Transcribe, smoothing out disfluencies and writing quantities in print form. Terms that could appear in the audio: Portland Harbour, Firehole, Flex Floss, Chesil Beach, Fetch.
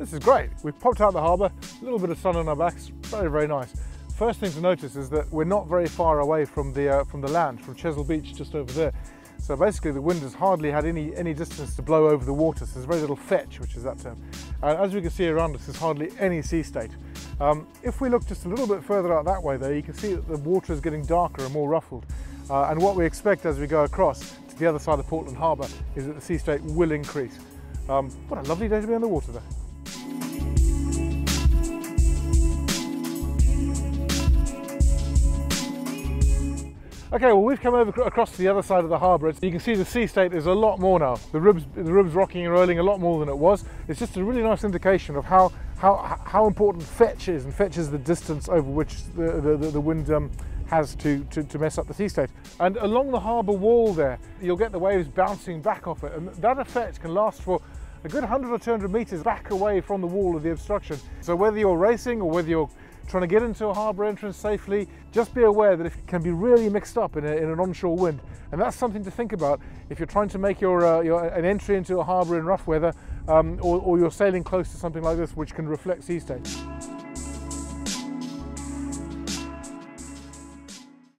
This is great. We've popped out the harbour, a little bit of sun on our backs, very, very nice. First thing to notice is that we're not very far away from the land, from Chesil Beach just over there. So basically the wind has hardly had any distance to blow over the water, so there's very little fetch, which is that term. And as we can see around us, there's hardly any sea state. If we look just a little bit further out that way though, you can see that the water is getting darker and more ruffled. And what we expect as we go across to the other side of Portland Harbour is that the sea state will increase. What a lovely day to be on the water though. Okay, well we've come over across to the other side of the harbour. You can see the sea state is a lot more now. The ribs rocking and rolling a lot more than it was. It's just a really nice indication of how important fetch is, and fetch is the distance over which the wind has to mess up the sea state. And along the harbour wall there, you'll get the waves bouncing back off it, and that effect can last for a good 100 or 200 metres back away from the wall of the obstruction. So whether you're racing or whether you're trying to get into a harbour entrance safely, just be aware that it can be really mixed up in an onshore wind, and that's something to think about if you're trying to make an entry into a harbour in rough weather, or you're sailing close to something like this, which can reflect sea state.